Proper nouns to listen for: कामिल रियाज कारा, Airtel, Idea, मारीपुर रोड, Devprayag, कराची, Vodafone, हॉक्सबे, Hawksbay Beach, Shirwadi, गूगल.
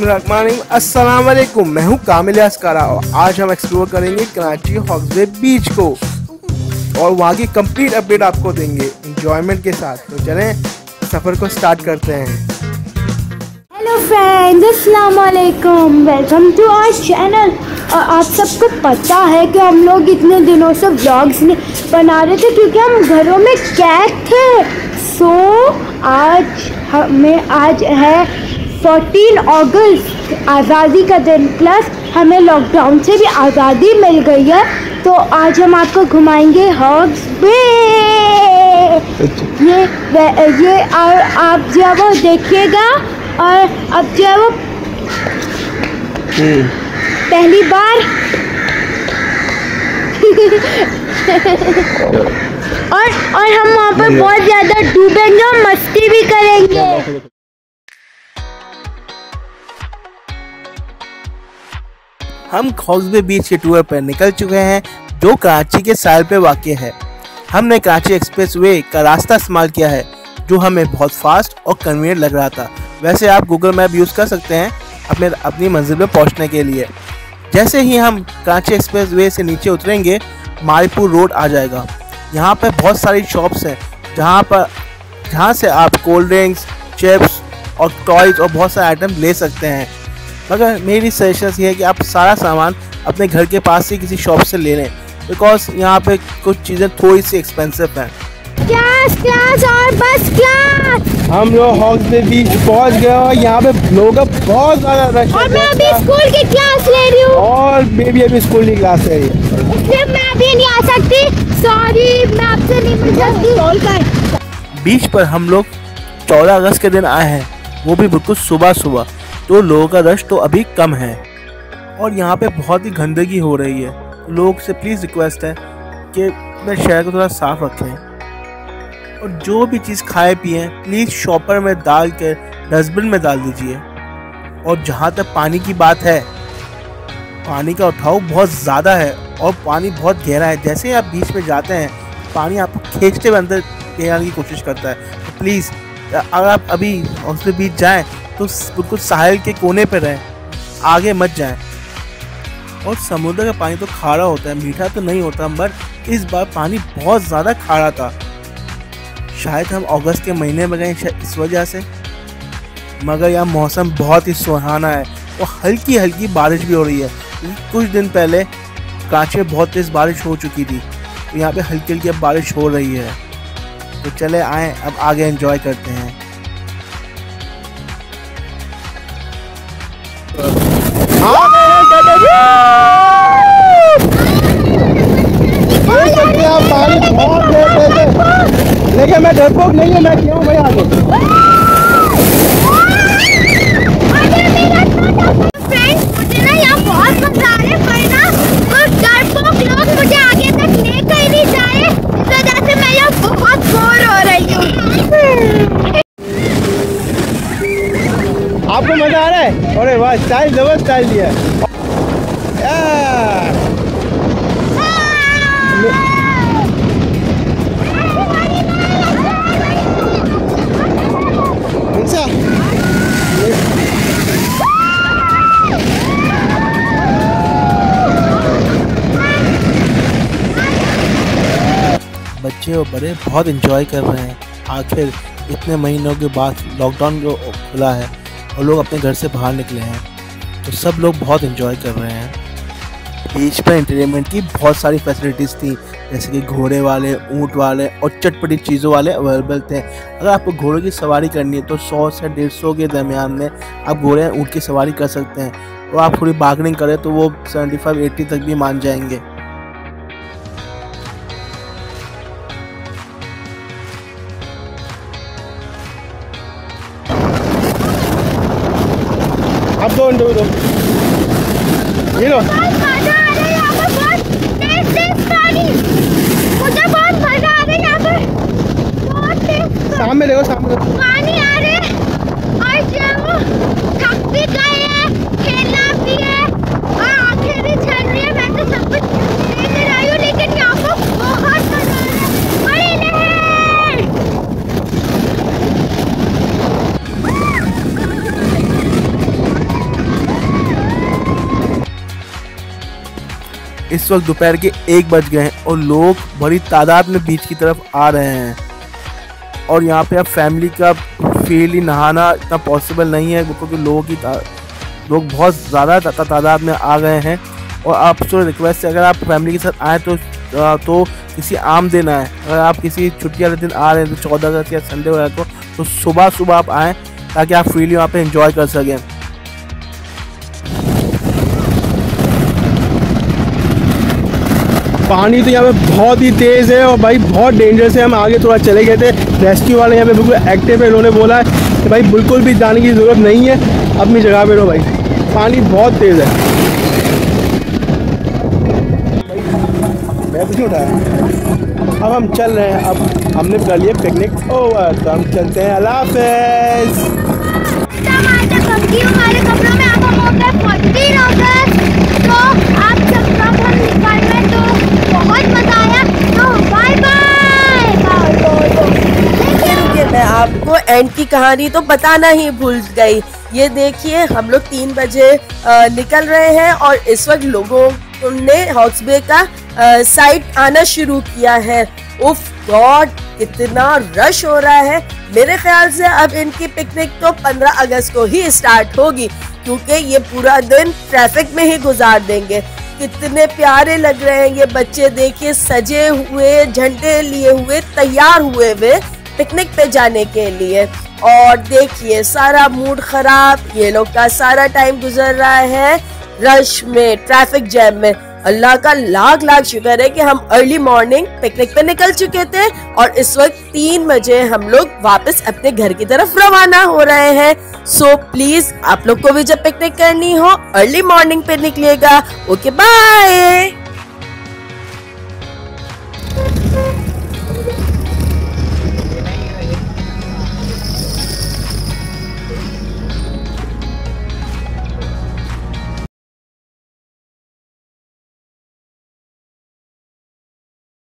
बिस्मिल्लाहिर्रहमानिर्रहीम, अस्सलाम वालेकुम। मैं हूँ कामिल रियाज कारा और आज हम एक्सप्लोर करेंगे कराची हॉक्सबे बीच को और वहाँ की कंप्लीट अपडेट आपको देंगे इंजॉयमेंट के साथ। तो चलें सफ़र को स्टार्ट करते हैं। हेलो फ्रेंड्स, अस्सलाम वालेकुम, वेलकम टू आवर चैनल। और आप सबको पता है कि हम लोग इतने दिनों से व्लॉग्स बना रहे थे क्योंकि हम घरों में कैद थे। सो आज हमें आज है 14 अगस्त, आज़ादी का दिन, प्लस हमें लॉकडाउन से भी आज़ादी मिल गई है। तो आज हम आपको घुमाएंगे हॉक्सबे। ये आप जो है वो देखिएगा। और अब जो है वो पहली बार और हम वहाँ पर बहुत ज़्यादा डूबेंगे और मस्ती भी करेंगे। हम हॉक्सबे बीच के टूर पर निकल चुके हैं जो कराची के साइड पे वाक़ है। हमने कराची एक्सप्रेसवे का रास्ता इस्तेमाल किया है जो हमें बहुत फास्ट और कन्वीनियंट लग रहा था। वैसे आप गूगल मैप यूज़ कर सकते हैं अपनी मंजिल पर पहुंचने के लिए। जैसे ही हम कराची एक्सप्रेसवे से नीचे उतरेंगे मारीपुर रोड आ जाएगा। यहाँ पर बहुत सारी शॉप्स हैं जहाँ से आप कोल्ड ड्रिंक्स, चिप्स और टॉयज और बहुत सारे आइटम ले सकते हैं। मगर मेरी सजेशन ये है कि आप सारा सामान अपने घर के पास से किसी शॉप से ले लें, बिकॉज यहाँ पे कुछ चीज़ें थोड़ी सी एक्सपेंसिव हैं। हम लोग हॉक्सबे बीच पहुँच गए और यहाँ पे लोगों का बहुत ज़्यादा रश है। और मैं अभी स्कूल की क्लास ले रही हूँ और बेबी अभी स्कूल की क्लास ले रही है, इसलिए मैं अभी नहीं आ सकती। सॉरी, मैं आपसे नहीं मिल सकती। बीच पर हम लोग 14 अगस्त के दिन आए हैं, वो भी बिल्कुल सुबह सुबह, तो लोगों का रश तो अभी कम है। और यहाँ पे बहुत ही गंदगी हो रही है, तो लोगों से प्लीज़ रिक्वेस्ट है कि अपने शहर को थोड़ा साफ़ रखें। और जो भी चीज़ खाए पिए प्लीज़ शॉपर में डाल कर डस्टबिन में डाल दीजिए। और जहाँ तक पानी की बात है, पानी का उठाव बहुत ज़्यादा है और पानी बहुत गहरा है। जैसे ही आप बीच में जाते हैं पानी आपको खींचते हुए अंदर लेने की कोशिश करता है। तो प्लीज़ अगर आप अभी उसके बीच जाएँ तो बिल्कुल साहिल के कोने पर रहें, आगे मत जाएं। और समुद्र का पानी तो खारा होता है, मीठा तो नहीं होता, पर इस बार पानी बहुत ज़्यादा खारा था। शायद हम अगस्त के महीने में गए इस वजह से। मगर यहाँ मौसम बहुत ही सुहाना है और हल्की हल्की बारिश भी हो रही है। कुछ दिन पहले कराची में बहुत तेज़ बारिश हो चुकी थी, तो यहाँ पर हल्की हल्की अब बारिश हो रही है। तो चले आएँ, अब आगे एंजॉय करते हैं। लेकिन मैं डरपोक नहीं हूँ, मैं क्या हूँ भाई। आगे फ्रेंड्स, मुझे ना यहाँ बहुत मजा आ रहा है, पर ना कुछ डरपोक लोग मुझे आगे तक लेकर नहीं जा रहे, इस वजह से मैं यहाँ बहुत बोर हो रही हूँ। आपको मजा आ रहा है? अरे वाह, स्टाइल जबरदस्त स्टाइल दिया है। बच्चे और बड़े बहुत एंजॉय कर रहे हैं। आखिर इतने महीनों के बाद लॉकडाउन जो खुला है और लोग अपने घर से बाहर निकले हैं, तो सब लोग बहुत एंजॉय कर रहे हैं। बीच पर एंटरटेनमेंट की बहुत सारी फैसिलिटीज़ थी, जैसे कि घोड़े वाले, ऊंट वाले और चटपटी चीज़ों वाले अवेलेबल थे। अगर आपको घोड़ों की सवारी करनी है तो 100 से 150 के दरमियान में आप घोड़े या ऊँट की सवारी कर सकते हैं। और आप थोड़ी बार्गेनिंग करें तो वो 75-80 तक भी मान जाएंगे। आप दो ये लो। सामने देखो, सामने पानी आ रहा है और जो थक भी गए हैं, खेलना भी है और आंखें भी छल रही है। मैं तो सब कुछ लेकर आई हूँ लेकिन यहाँ पर बहुत मजा आ रहा है। इस वक्त दोपहर के 1 बज गए हैं और लोग बड़ी तादाद में बीच की तरफ आ रहे हैं। और यहाँ पे अब फैमिली का फील ही नहाना इतना पॉसिबल नहीं है क्योंकि लोग बहुत ज़्यादा तादाद में आ गए हैं। और आपसे रिक्वेस्ट है, अगर आप फैमिली के साथ आएँ तो किसी आम दिन आएँ। अगर आप किसी छुट्टी वाले दिन आ रहे हैं तो 14 अगस्त या संडे वगैरह तो सुबह सुबह आप आएँ ताकि आप फ्रीली वहाँ पर इंजॉय कर सकें। पानी तो यहाँ पे बहुत ही तेज़ है और भाई बहुत डेंजरस है। हम आगे थोड़ा चले गए थे, रेस्क्यू वाले यहाँ पे बिल्कुल एक्टिव है। इन्होंने बोला है कि भाई बिल्कुल भी जाने की ज़रूरत नहीं है, अपनी जगह पे रहो। भाई पानी बहुत तेज़ है। मैं कुछ उठाया। अब हम चल रहे हैं, अब हमने कर लिए पिकनिक ओवर, तो हम चलते हैं। अल्लाह हाफ़िज़। बहुत मजा आया तो बाय बाय बाय बाय। मैं आपको एंड की कहानी तो बताना ही भूल गई। ये देखिए हम लोग 3 बजे निकल रहे हैं और इस वक्त लोगों ने हॉक्सबे का साइड आना शुरू किया है। उफ गॉड कितना रश हो रहा है। मेरे ख्याल से अब इनकी पिकनिक तो 15 अगस्त को ही स्टार्ट होगी क्योंकि ये पूरा दिन ट्रैफिक में ही गुजार देंगे। कितने प्यारे लग रहे हैं ये बच्चे, देखिए सजे हुए, झंडे लिए हुए, तैयार हुए हुए पिकनिक पे जाने के लिए। और देखिए सारा मूड खराब, ये लोग का सारा टाइम गुजर रहा है रश में, ट्रैफिक जैम में। अल्लाह का लाख लाख शुक्र है कि हम अर्ली मॉर्निंग पिकनिक पे निकल चुके थे और इस वक्त 3 बजे हम लोग वापस अपने घर की तरफ रवाना हो रहे हैं। सो प्लीज आप लोग को भी जब पिकनिक करनी हो अर्ली मॉर्निंग पे निकलिएगा। Okay bye.